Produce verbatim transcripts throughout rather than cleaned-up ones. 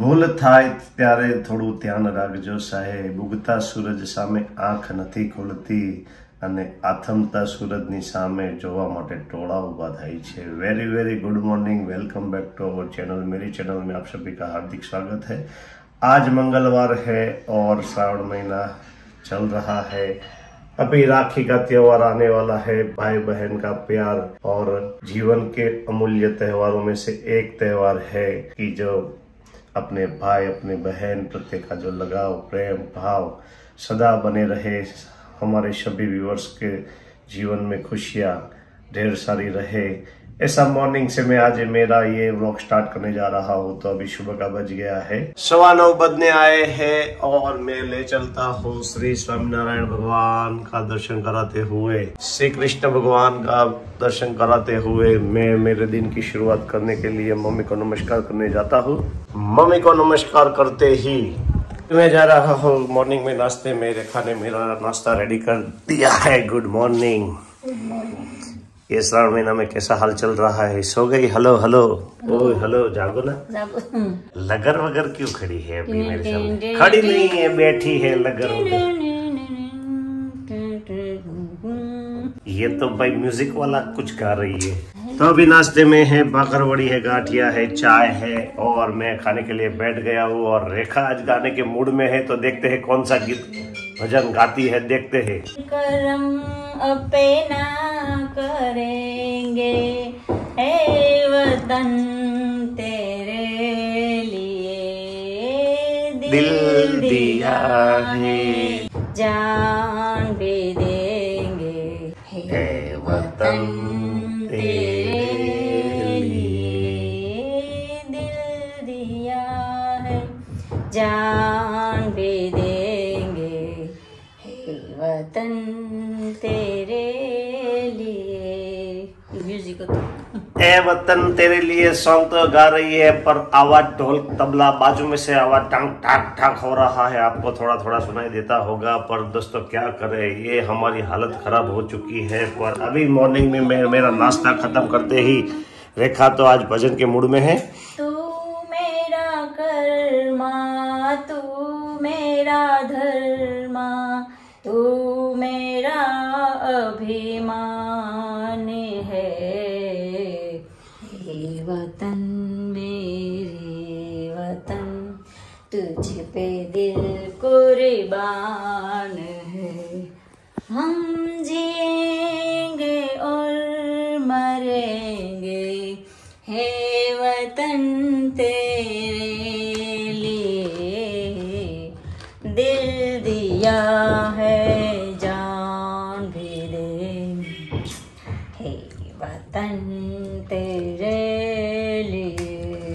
ભૂલ થાય ત્યારે થોડું ધ્યાન રાખજો સાહેબ। ઉગતા સૂરજ સામે આંખ નથી ખુલતી અને આથમતા સૂરજની સામે જોવા માટે ટોળા ઊભા થાય છે। Very very good morning, welcome back to our channel. मेरी चैनल में आप सभी का हार्दिक स्वागत है। आज मंगलवार है और श्रावण महीना चल रहा है। अभी राखी का त्योहार आने वाला है। भाई बहन का प्यार और जीवन के अमूल्य त्योहारों में से एक त्योहार है कि जो अपने भाई अपने बहन प्रति का जो लगाव, प्रेम भाव सदा बने रहे। हमारे सभी व्यूअर्स के जीवन में खुशियाँ ढेर सारी रहे, ऐसा मॉर्निंग से मैं आज मेरा ये व्लॉग स्टार्ट करने जा रहा हूँ। तो अभी सुबह का बज गया है, सवा नौ बजने आए हैं और मैं ले चलता हूँ श्री स्वामीनारायण भगवान का दर्शन कराते हुए, श्री कृष्ण भगवान का दर्शन कराते हुए मैं मेरे दिन की शुरुआत करने के लिए मम्मी को नमस्कार करने जाता हूँ। मम्मी को नमस्कार करते ही मैं जा रहा हूँ मॉर्निंग में नाश्ते में। रेखा ने मेरा नाश्ता रेडी कर दिया है। Good morning. ये श्रावण महीना में कैसा हाल चल रहा है? सो गई? हेलो हेलो ओए हेलो, जागो ना। लगर वगर क्यों खड़ी है अभी मेरे सामने? खड़ी नहीं है, बैठी है लगर वगर। ये तो भाई म्यूजिक वाला कुछ गा रही है। तो अभी नाश्ते में है भाकरवड़ी है, गाठिया है, चाय है और मैं खाने के लिए बैठ गया हूँ। और रेखा आज गाने के मूड में है, तो देखते है कौन सा गीत भजन गाती है, देखते है। करम अपना करेंगे हे वतन तेरे लिए दिल दिया है, जान भी देंगे हे वतन तेरे लिए दिल दिया है, जान भी देंगे हे वतन तेरे ए वतन तेरे लिए। सॉन्ग तो गा रही है पर आवाज ढोल तबला बाजू में से आवाज टांग टाक टाक हो रहा है। आपको थोड़ा थोड़ा सुनाई देता होगा पर दोस्तों क्या करें, ये हमारी हालत खराब हो चुकी है। पर अभी मॉर्निंग में मैं मेरा नाश्ता खत्म करते ही रेखा तो आज भजन के मूड में है। तू मेरा कर्मा, तू मेरा धर्मा, तू मेरा अभिमान है, हे वतन मेरे वतन तुझ पे दिल कुर्बान है। हम जिएंगे और मरेंगे हे वतन तेरे लिए, दिल दिया है जान भी देंगे हे वतन तेरे लिए।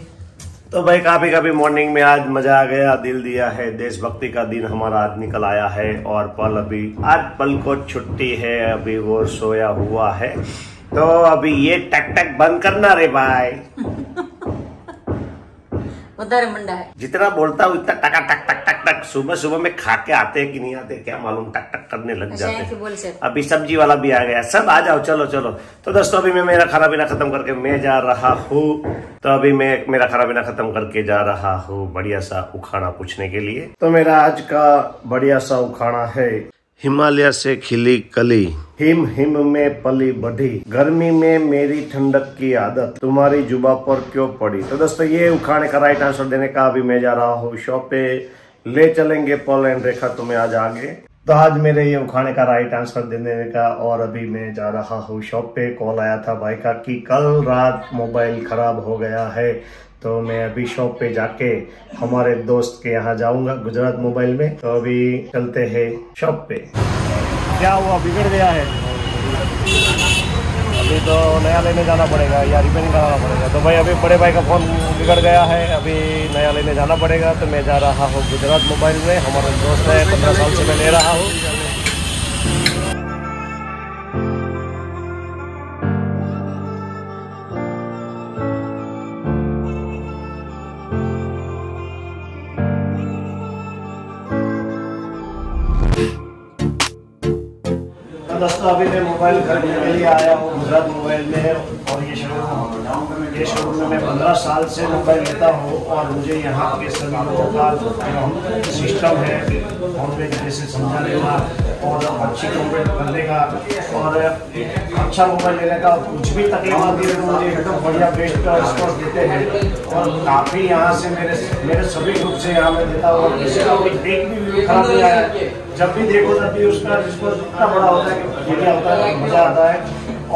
तो भाई काफी काफी मॉर्निंग में आज मजा आ गया, दिल दिया है। देशभक्ति का दिन हमारा आज निकल आया है और पल अभी आज पल को छुट्टी है, अभी वो सोया हुआ है। तो अभी ये टक टक बंद करना रे भाई, उधर मुंडा है। जितना बोलता हूँ इतना टका टक टक टक टक। सुबह सुबह में खा के आते हैं कि नहीं आते क्या मालूम, टक टक करने लग जाते हैं। अभी सब्जी वाला भी आ गया, सब आ जाओ चलो चलो। तो दोस्तों अभी मैं मेरा खाना पीना खत्म करके मैं जा रहा हूँ। तो अभी मैं मेरा खाना पीना खत्म करके जा रहा हूँ बढ़िया सा उखाड़ा पूछने के लिए। तो मेरा आज का बढ़िया सा उखाड़ा है। हिमालय से खिली कली, हिम हिम में पली बढ़ी, गर्मी में मेरी ठंडक की आदत, तुम्हारी जुबा पर क्यों पड़ी। तो दोस्तों ये उखाड़े का राइट आंसर देने का अभी मैं जा रहा हूँ शॉप पे। ले चलेंगे पॉल एंड रेखा तुम्हें आज आगे। तो आज मेरे ये उखाड़े का राइट आंसर देने का और अभी मैं जा रहा हूँ शॉप पे। कॉल आया था भाई का कि कल रात मोबाइल खराब हो गया है, तो मैं अभी शॉप पे जाके हमारे दोस्त के यहाँ जाऊंगा गुजरात मोबाइल में। तो अभी चलते हैं शॉप पे। क्या हुआ, बिगड़ गया है? अभी तो नया लेने जाना पड़ेगा या रिपेयरिंग कराना पड़ेगा। तो भाई अभी बड़े भाई का फ़ोन बिगड़ गया है, अभी नया लेने जाना पड़ेगा। तो मैं जा रहा हूँ गुजरात मोबाइल में, हमारा दोस्त है, पंद्रह साल से मैं ले रहा हूँ। गुलदस्ता अभी मैं मोबाइल खरीदने के लिए आया हूँ गुजरात मोबाइल में, और ये शोरूम ये शोरूम में मैं पंद्रह साल से मोबाइल लेता हूँ और मुझे यहाँ के सभी लोगों का सिस्टम है फोन पे जैसे समझाने का और अच्छी कंप्लेट करने का और अच्छा मोबाइल लेने का कुछ भी तकलीफ आती है तो मुझे एकदम बढ़िया बेस्ट स्कोर देते हैं और काफ़ी यहाँ से मेरे मेरे सभी ग्रुप से यहाँ मैं देता हूँ और किसी का कोई एक भी व्यू खराब नहीं आया है। जब भी देखो तब भी उसका रिस्पॉन्स इतना बड़ा होता है कि बढ़िया होता है, मज़ा आता है।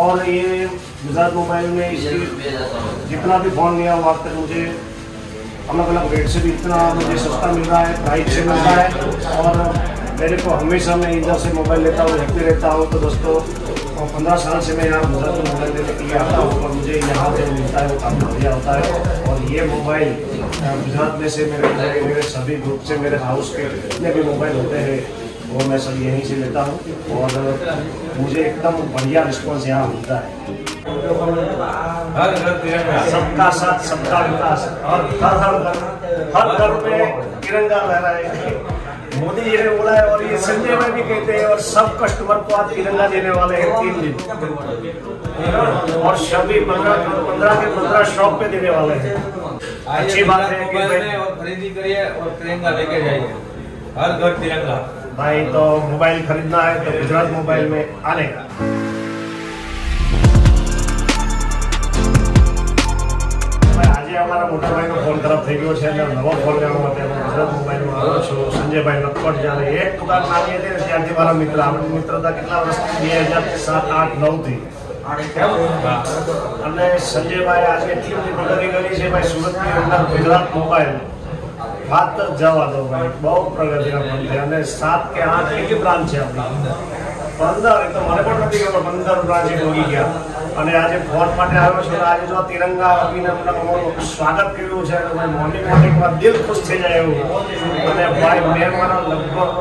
और ये गुजरात मोबाइल में इसकी जितना भी फोन लिया हुआ अब तक मुझे अलग अलग रेट से भी इतना मुझे सस्ता मिल रहा है, प्राइस से मिल रहा है। और मेरे को हमेशा मैं इधर से मोबाइल लेता हूँ, देखते रहता हूँ। तो दोस्तों पंद्रह साल से मैं यहाँ गुजरात में मोबाइल लेने के लिए आता हूँ और मुझे यहाँ जो मिलता है वो काफ़ी बढ़िया होता है। और ये मोबाइल गुजरात में से मेरे मेरे सभी ग्रुप से मेरे हाउस के जितने भी मोबाइल होते हैं वो मैं सब यहीं से लेता हूँ और मुझे एकदम बढ़िया रिस्पॉन्स यहाँ मिलता है। सबका साथ सबका विकास, हर हर हर घर में तिरंगा लहरा है, मोदी जी ने बोला है और ये संजय में भी कहते हैं। और सब कस्टमर को आज तिरंगा देने वाले हैं तीन दिन और सभी पंद्रह पंद्रह के पंद्रह शॉप पे देने वाले हैं। अच्छी बात है कि खरीदी करिए और तिरंगा लेके जाइए, हर घर तिरंगा। भाई तो मोबाइल खरीदना है तो गुजरात मोबाइल में आने का। आज हमारा मोटा भाई नो फोन खराब थी गयो है, नवा फोन लेवा માટે गुजरात मोबाइल में आव्યો છું। संजयભાઈ રખોટ જારે એક દુકાન માંગી હતી ત્યારથી મારા મિત્ર આપણી મિત્રતા કેટલા વર્ષથી दो हज़ार सात आठ नौ થી અને સંજયભાઈ આજે એટલી બધી પ્રગતિ કરી છે ભાઈ સુરતની અંદર ગુજરાત મોબાઈલ વાત જવા દો ભાઈ બહુ પ્રગતિના મંદિર અને સાત કે આઠ કેટલી બ્રાન્ચ છે આપણી પંદર એ તો મને પણ નથી ખબર પંદર બ્રાન્ચ ભોગી ગયા અને આજે ફોન માટે આવ્યો છે આજે જો તિરંગા આપીને અમને સ્વાગત કર્યું છે અને મોર્નિંગ મોર્નિંગમાં દિલ ખુશ થઈ જાય એવું। અને ભાઈ મેં મારા લગભગ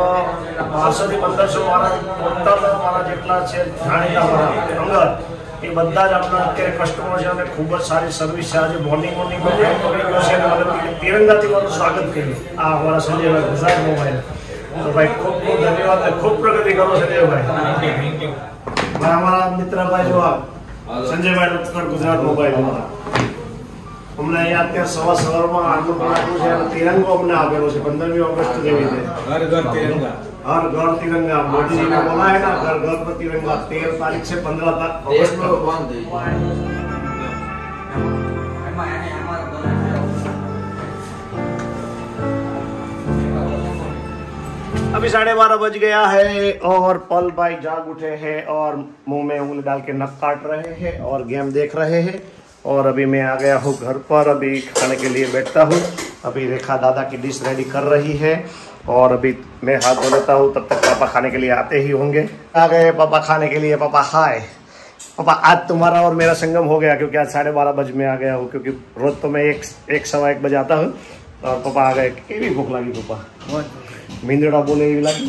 બારસો થી પંદરસો મારા પોતાના મારા જેટલા છે જાણીતા મારા અંગત ये बदा ज अपना अत्य कस्टमर है खूब ज सारी सर्विस है। आज मॉर्निंग मॉर्निंग में तिरंगा थी स्वागत करू आ अमरा संजय भाई गुजरात मोबाइल तो भाई खूब खूब धन्यवाद, खूब प्रगति करो संजय भाई। अमरा मित्र भाई जो संजय भाई रखोट गुजरात मोबाइल अमने अत्य सवा सवार में आगू बनाव्यू तिरंगो अमने आपेलो पंद्रमी ऑगस्ट के हर घर तिरंगा मोदी जी ने बोला है ना घर घर पर तिरंगा तेरह तारीख से पंद्रह तक अगस्त को बंद है। अभी साढ़े बारह बज गया है और पल भाई जाग उठे हैं और मुंह में उंगली डाल के नक काट रहे हैं और गेम देख रहे हैं। और अभी मैं आ गया हूँ घर पर, अभी खाने के लिए बैठता हूँ। अभी रेखा दादा की डिश रेडी कर रही है और अभी मैं हाथ धो लेता हूँ, तब तक पापा खाने के लिए आते ही होंगे। आ गए पापा खाने के लिए। पापा हाय पापा, आज तुम्हारा और मेरा संगम हो गया क्योंकि आज साढ़े बारह बजे मैं आ गया हूँ, क्योंकि रोज़ तो मैं एक एक सवा एक बजे आता हूँ। और पापा आ गए, केवी भूख लगी पापा, मींदड़ा बोले एवी लगी।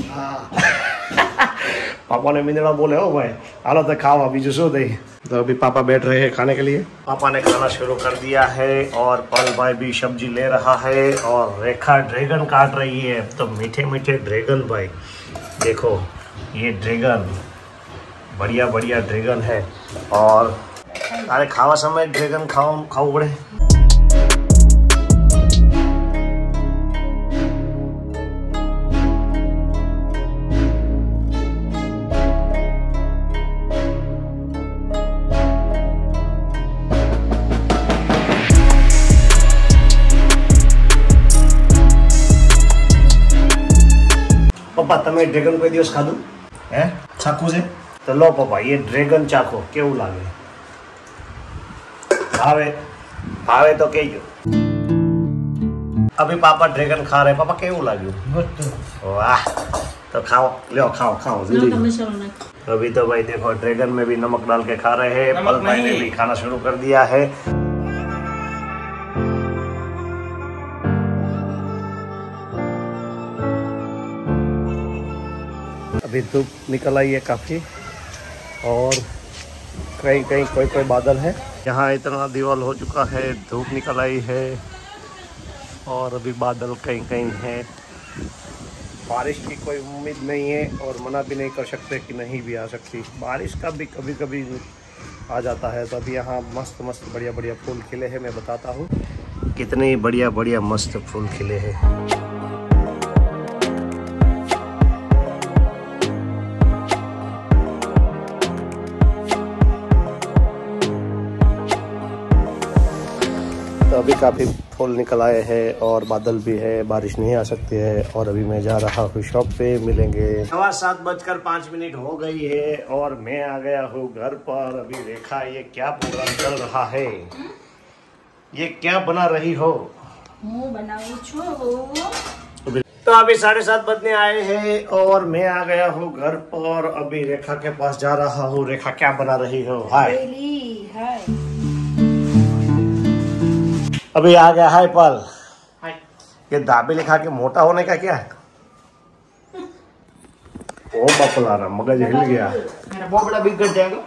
पापा ने मींदड़ा बोले हो भाई, हालो तो खाओ अभी जो सो दे। तो अभी पापा बैठ रहे हैं खाने के लिए। पापा ने खाना शुरू कर दिया है और पल भाई भी सब्जी ले रहा है और रेखा ड्रैगन काट रही है। तो मीठे मीठे ड्रैगन भाई देखो, ये ड्रैगन बढ़िया बढ़िया ड्रैगन है। और अरे खावा समय ड्रैगन खाओ खाओ बड़े। पापा तमे ड्रेगन कोई दिवस खाधू है चाकू से? तो लो पापा ये ड्रेगन चाखो केवुं लागे, भावे भावे तो कहीजो। अभी पापा ड्रेगन खा रहे, पापा केवुं लाग्युं? वाह, तो खाओ लो खाओ खाओ जल्दी। अभी तो भाई देखो ड्रेगन में भी नमक डाल के खा रहे हैं। पल भाई ने भी खाना शुरू कर दिया है। अभी धूप निकल आई है काफ़ी और कहीं कहीं कोई कोई बादल है। यहाँ इतना दीवाल हो चुका है, धूप निकल आई है और अभी बादल कहीं कहीं है। बारिश की कोई उम्मीद नहीं है और मना भी नहीं कर सकते कि नहीं भी आ सकती। बारिश का भी कभी कभी आ जाता है। तो अभी यहाँ मस्त मस्त बढ़िया बढ़िया फूल खिले हैं, मैं बताता हूँ कितने बढ़िया बढ़िया मस्त फूल खिले हैं। अभी काफ़ी फूल निकल आए हैं और बादल भी है, बारिश नहीं आ सकती है। और अभी मैं जा रहा हूँ शॉप पे, मिलेंगे। सवा सात बजकर पाँच मिनट हो गई है और मैं आ गया हूँ घर पर। अभी रेखा ये क्या प्रोग्राम चल रहा है? ये क्या बना रही हो? बनाऊ। तो अभी साढ़े सात बजने आए हैं और मैं आ गया हूँ घर पर। अभी रेखा के पास जा रहा हूँ। रेखा क्या बना रही हो? हाय। अभी आ गया हाय पाल। हाय। ये दाबेली खा के मोटा होने का क्या है? ओ बपलाना, मगज हिल गया। मेरा बोबड़ा बिगड़ जाएगा।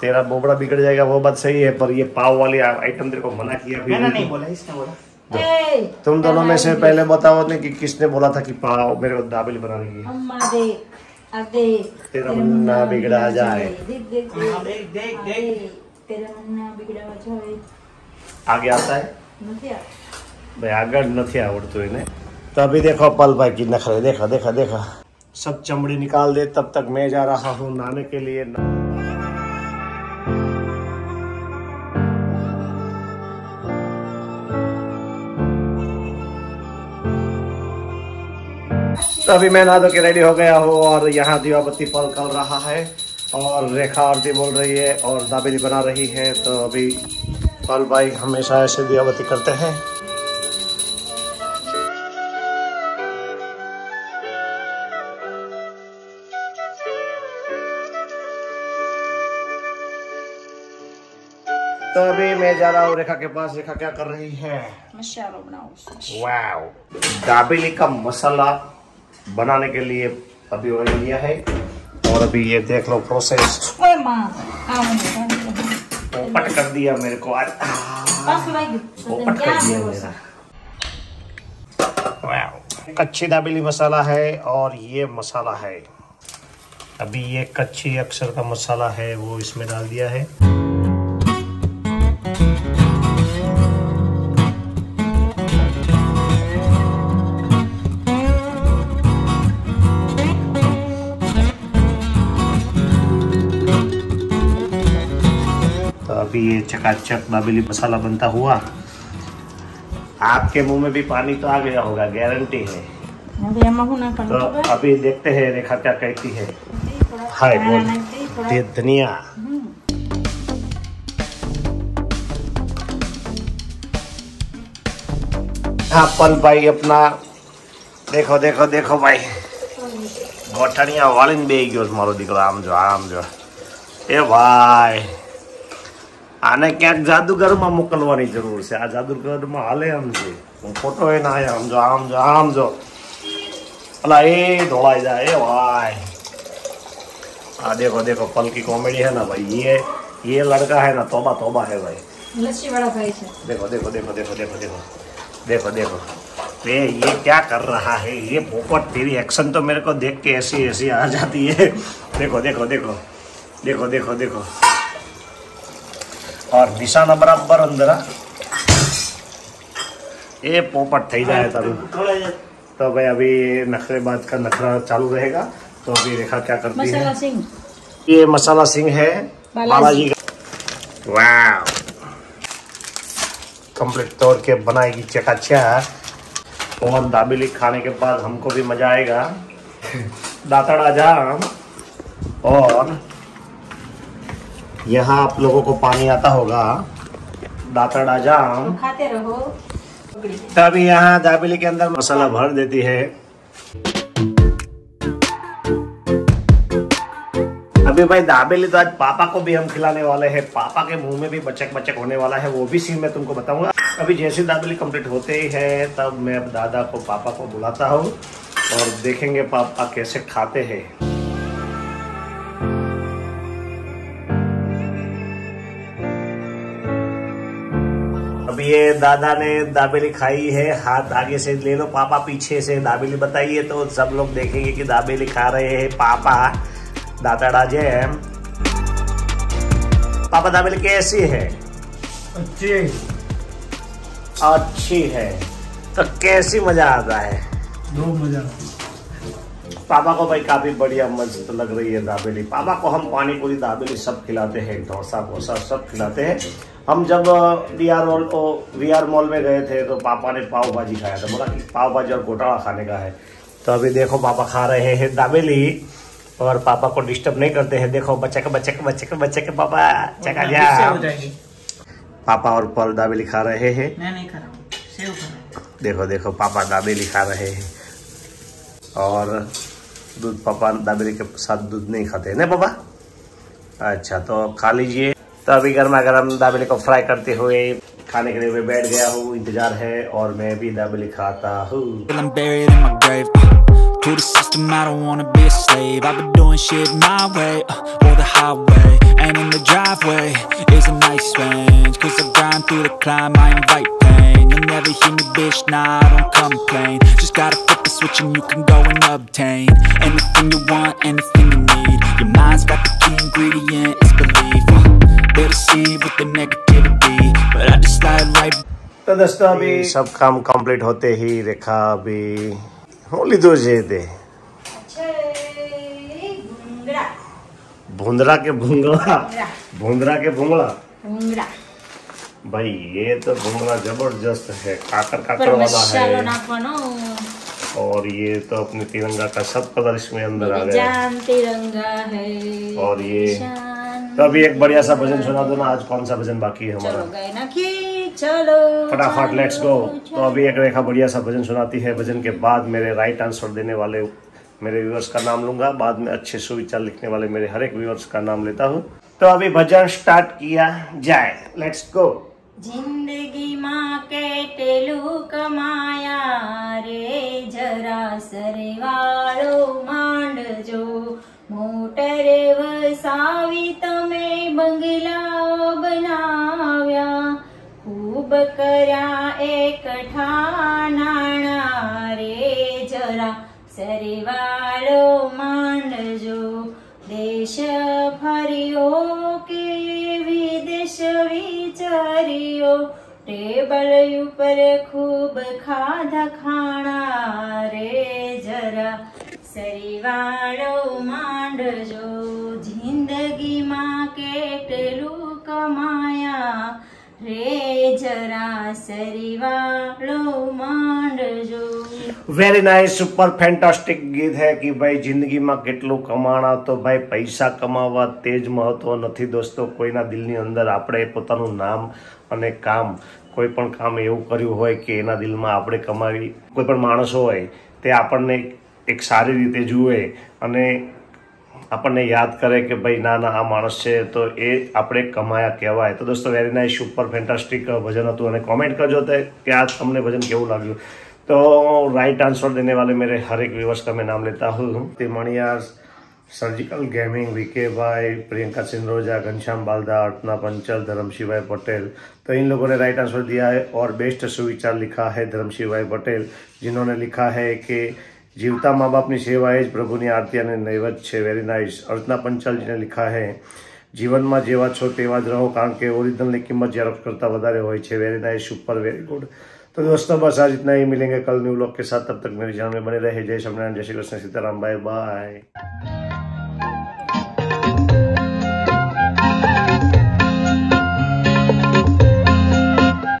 तेरा बोबड़ा बिगड़ जाएगा वो बात सही है, पर ये पाव वाली आइटम तेरे को मना किया। मैंने नहीं बोला, इसने बोला। तुम दोनों में से पहले बताओ ने कि किसने बोला था कि पाव मेरे को दाबेली बनाने की। तेरा मुन्ना बिगड़ा जाए, आगे आता है भाई, आगे नहीं आवड़तु इन्हें। तो अभी देखो पल भाई की नखरे, देखा देखा देखा, सब चमड़ी निकाल दे। तब तक मैं जा रहा हूँ नहाने के लिए। तो अभी मैं नहा धो के रेडी हो गया हूँ और यहाँ दीवा बत्ती पल कर रहा है और रेखा आरती बोल रही है और दाबेली बना रही है। तो अभी पाल भाई हमेशा ऐसे दियावती करते हैं। तो अभी मैं जा रहा हूँ रेखा के पास। रेखा क्या कर रही है? मसाला बनाओ। वाव, दाबेली का मसाला बनाने के लिए अभी ऑयल लिया है और अभी ये देख लो प्रोसेस। पट कर दिया मेरे को आज, पट कर दिया मेरा। वाव, कच्ची दाबेली मसाला है और ये मसाला है। अभी ये कच्ची अक्षर का मसाला है वो इसमें डाल दिया है। अभी ये चकाचक दाबेली मसाला बनता हुआ आपके मुंह में भी पानी तो आ गया होगा, गारंटी है। तो अभी देखते हैं रेखा क्या कहती है। हाय बोल। ये धनिया, हाँ पल भाई अपना देखो देखो देखो भाई गोठणिया वालीन बेई गयो मारो दीकरो। आम जो आम जो ए भाई, आने क्या जादूगर में मोकलवानी जरूर से। आ जादूगर में हाले हमसे फोटो है ना, आया हम जो आम जो आम जो अला ए धोलाई जाए। ए भाई आ देखो देखो पल की कॉमेडी है ना भाई। ये ये लड़का है ना, तोबा तोबा है भाई। लस्सी वाला भाई से देखो देखो देखो देखो देखो देखो देखो देखो ये ये क्या कर रहा है। ये फोकट तेरी एक्शन तो मेरे को देख के ऐसी ऐसी आ जाती है। देखो देखो देखो देखो देखो देखो और निशाना बराबर अंदर ये पोपट थी जाए तारू। तो भाई अभी नखरे बाद का नखरा चालू रहेगा। तो अभी रेखा क्या करती मसाला है? मसाला सिंह। ये मसाला सिंह है बालाजी का। वाह, कंप्लीट तौर के बनाएगी चकाचा और दाबेली खाने के बाद हमको भी मजा आएगा। दातड़ा जाम। और यहाँ आप लोगों को पानी आता होगा। दातड़ा जाम तो खाते रहो। तभी यहाँ दाबेली के अंदर मसाला भर देती है। अभी भाई दाबेली तो आज पापा को भी हम खिलाने वाले हैं। पापा के मुंह में भी बचक बचक होने वाला है, वो भी सीन मैं तुमको बताऊंगा। अभी जैसे दाबेली कंप्लीट होते ही है तब मैं अब दादा को पापा को बुलाता हूँ और देखेंगे पापा कैसे खाते हैं। ये दादा ने दाबेली खाई है, हाथ आगे से ले लो, पापा पीछे से दाबेली बताइए तो सब लोग देखेंगे कि दाबेली खा रहे हैं पापा दादा राजे। पापा दाबेली कैसी है? अच्छी अच्छी है तो कैसी मजा आता है? बहुत मजा आता है पापा को भाई, काफी बढ़िया मस्त तो लग रही है दाबेली। पापा को हम पानी पूरी दाबेली सब खिलाते हैं, डोसा भोसा सब खिलाते हैं। हम जब वी आर मॉल को वी आर मॉल में गए थे तो पापा ने पाव भाजी खाया था, बोला कि पाव भाजी और घोटाला खाने का है। तो अभी देखो पापा खा रहे हैं दाबेली और पापा को डिस्टर्ब नहीं करते हैं। देखो बच्चे के बच्चे के बच्चे के बच्चे के पापा चका जा, पापा और पल दाबेली खा रहे हैं। मैं नहीं खा रहा हूँ, सेव खा रहा हूँ। देखो देखो पापा दाबेली खा रहे हैं और दूध, पापा दाबेली के साथ दूध नहीं खाते ना पापा? अच्छा तो खा लीजिए। तो अभी गर्मा गर्म दाबेली को फ्राई करते हुए खाने के लिए मैं बैठ गया हूँ, इंतजार है और मैं भी दाबेली खाता हूँ। Switch and you can go and obtain anything you want, anything you need. Your mind's got the key ingredient, it's belief. They deceive with the negativity, but I just slide right. तो दोस्तों अभी सब काम complete होते ही रेखा अभी होली दो जेते भुंदरा के भुंगला भुंदरा के भुंगला भाई, ये तो भुंगला जबरदस्त है, काकर काकर वाला है। और ये तो अपने तिरंगा का सब कलर इसमें अंदर आ गया है। और ये तो अभी एक बढ़िया सा भजन सुना दो ना, आज कौन सा भजन बाकी है हमारा? चलो फटाफट लेट्स गो। तो अभी एक रेखा बढ़िया सा भजन सुनाती है, भजन के बाद मेरे राइट आंसर देने वाले मेरे व्यूअर्स का नाम लूंगा, बाद में अच्छे सुविचार लिखने वाले मेरे हर एक व्यूअर्स का नाम लेता हूँ। तो अभी भजन स्टार्ट किया जाए, लेट्स गो। जिंदगी माँ के टेलू कमाया रे जरा सरवाळो मांडजो, मोटरे वसावी तमे बंगलाओ बनाव्या, खूब कर्या एकठा नाणा रे जरा सरवाळो मांडजो, देश फरियो के विदेश विचारियो, टेबल ऊपर खूब खाधा खाना रे जरा सरीवाड़ो मांडजो, जिंदगी मां केटलू कमाया रे जरा सरीवाड़ो मांडजो। वेरी नाइस, सुपर फैंटास्टिक गीत है कि भाई जिंदगी में कितलू कमाना। तो भाई पैसा कमावा तेज महत्व नहीं दोस्तों, कोईना दिलनी अंदर आपणे पोतानुं नाम अने काम, कोई पण काम एवं कर्युं होय के एना दिलमां आपणे कमावी, कोई पण माणस होय ते आपणने एक सारी रीते जुए अने આપણને યાદ કરે કે ભાઈ ના ના આ માણસ છે તો એ આપણે કમાયા કહેવાય। તો દોસ્તો વેરી નાઇસ સુપર ફેન્ટાસ્ટિક ભજન હતું અને કોમેન્ટ કરજો કે આ તમને ભજન કેવું લાગ્યું। तो राइट आंसर देने वाले मेरे हर एक व्यूअर्स का मैं नाम लेता हूँ। तिमणिया, सर्जिकल गेमिंग, वीके भाई, प्रियंका सिंधरोजा, घनश्याम बालदा, अर्तना पंचल, धर्मशिव भाई पटेल। तो इन लोगों ने राइट आंसर दिया है और बेस्ट सुविचार लिखा है धर्मशिव भाई पटेल, जिन्होंने लिखा है कि जीवता माँ बापनी सेवाएं प्रभुनी आरती अने नैवत छे। Very nice. अर्चना पंचाल जी ने लिखा है जीवन में जेवा छो तेवा ज रहो कारण के ओरिजिनल की कीमत जरूरत करता वधारे होय छे। Very nice, super, very good. तो दोस्तों बस आज इतना ही, मिलेंगे कल न्यू व्लॉग के साथ, तब तक मेरे चैनल में बने रहे। जय श्री राम, जय श्री कृष्ण, सीताराम, बाय बाय।